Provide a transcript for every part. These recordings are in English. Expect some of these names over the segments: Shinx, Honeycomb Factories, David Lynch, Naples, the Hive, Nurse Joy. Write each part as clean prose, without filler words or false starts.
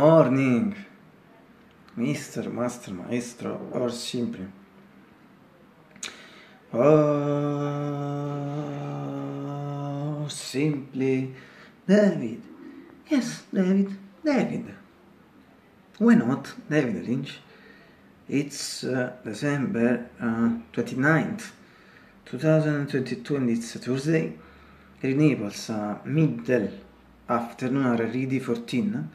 morning, Mr. Master Maestro, or simply. Oh, simply David. Yes, David, David. Why not David Lynch? It's December 29th, 2022, and it's a Thursday. In Naples, middle afternoon are already 14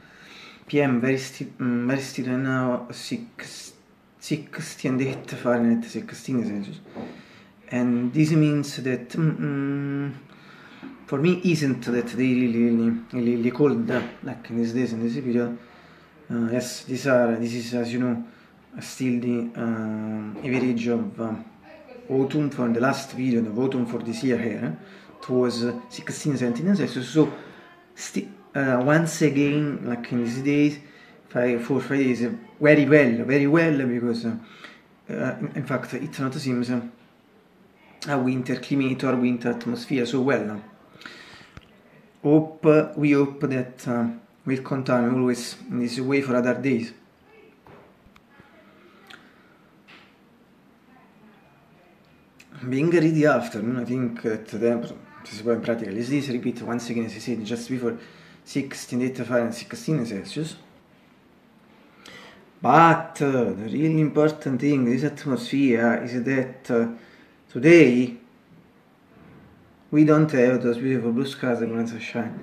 PM, very still and now 68 Fahrenheit, 16 Celsius. And this means that for me isn't that they really cold like in these days, in this period. Yes, this is, as you know, still the average of autumn for the last period of autumn for this year here. It was 16-17 Celsius, so once again, like in these days, 4-5 days, very well, because in fact it not seems a winter climate or winter atmosphere so well. We hope that we'll continue always in this way for other days. Being ready afternoon, I think that in practice is this, repeat once again as I said just before, 68 Fahrenheit, 16 Celsius. But the really important thing this atmosphere is that today we don't have those beautiful blue skies that are sunshine.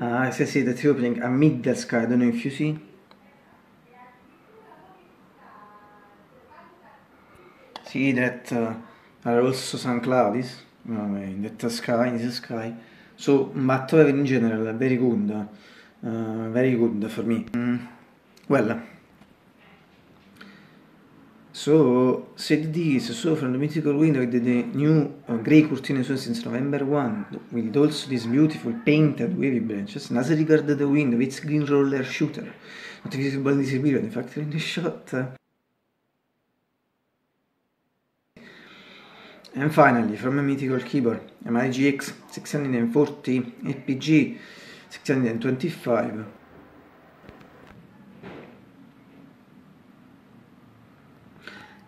As I said, that's opening a middle sky, I don't know if you see. See that are also some clouds in that sky, in this sky. So, but in general, very good for me. Well, so said this. So from the mythical window, with the new grey curtain since November 1, with also these beautiful painted wavy branches. And as regarded the window, it's green roller shutter, not visible in this period. In fact, in the shot. And finally, from a mythical keyboard, MIGX 640, APG 625.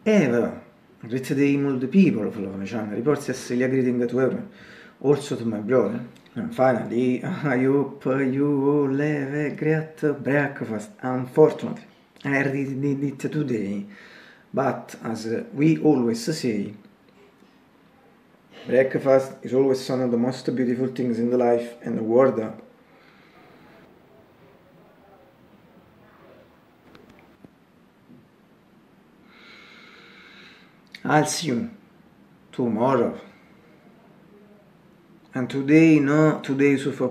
Ever, great day all the people of Love Channel, reports as Celia greeting to everyone, also to my brother. And finally, I hope you all have a great breakfast. Unfortunately, I did it today, but as we always say, breakfast is always one of the most beautiful things in the life and the world. I'll see you tomorrow. And today, no, today's UFO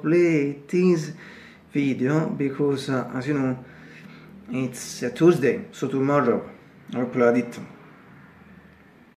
plate is video because, as you know, it's a Tuesday, so tomorrow I'll upload it.